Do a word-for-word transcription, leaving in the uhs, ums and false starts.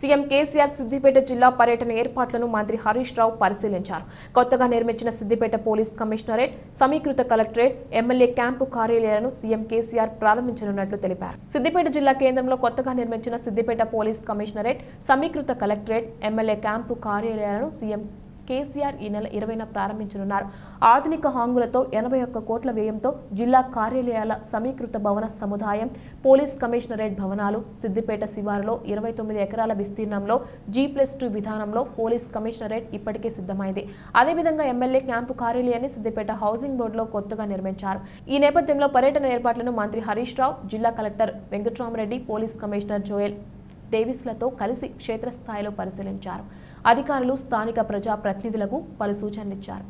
CM KCR Siddipet జిల్లా పర్యటన ఏర్పాట్లను మంత్రి హరీష్ రావు పరిశీలించారు. కొత్తగా నిర్మించిన సిద్దిపేట పోలీస్ కమిషనరేట్, సమీకృత కలెక్టరేట్, ఎమ్మెల్యే క్యాంపు కార్యాలయాలను సీఎం కేసీఆర్ ప్రారంభించనున్నట్లు తెలిపారు. సిద్దిపేట జిల్లా కేంద్రంలో కొత్తగా నిర్మించిన సిద్దిపేట పోలీస్ కమిషనరేట్, సమీకృత కలెక్టరేట్, ఎమ్మెల్యే క్యాంపు కార్యాలయాలను సీఎం కేసీఆర్ ఈ నెల ఇరవైన ప్రారంభించనున్నారు. ఆధునిక హాంగులతో ఎనభై ఒక్క కోట్ల వ్యయంతో జిల్లా కార్యాలయాల సమీకృత భవన సముదాయం, పోలీస్ కమిషనరేట్ భవనాలు, సిద్దిపేట శివారులో ఇరవై తొమ్మిది ఎకరాల విస్తీర్ణంలో జీ ప్లస్ టూ విధానంలో పోలీస్ కమిషనరేట్ ఇప్పటికే సిద్ధమైంది. అదేవిధంగా ఎమ్మెల్యే క్యాంపు కార్యాలయాన్ని సిద్దిపేట హౌసింగ్ బోర్డులో కొత్తగా నిర్మించారు. ఈ నేపథ్యంలో పర్యటన ఏర్పాట్లను మంత్రి హరీష్ రావు, జిల్లా collector Venkatrama Reddy, police commissioner Joel డేవిస్లతో కలిసి క్షేత్రస్థాయిలో పరిశీలించారు. అధికారులు, స్థానిక ప్రజాప్రతినిధులకు పలు సూచనలిచ్చారు.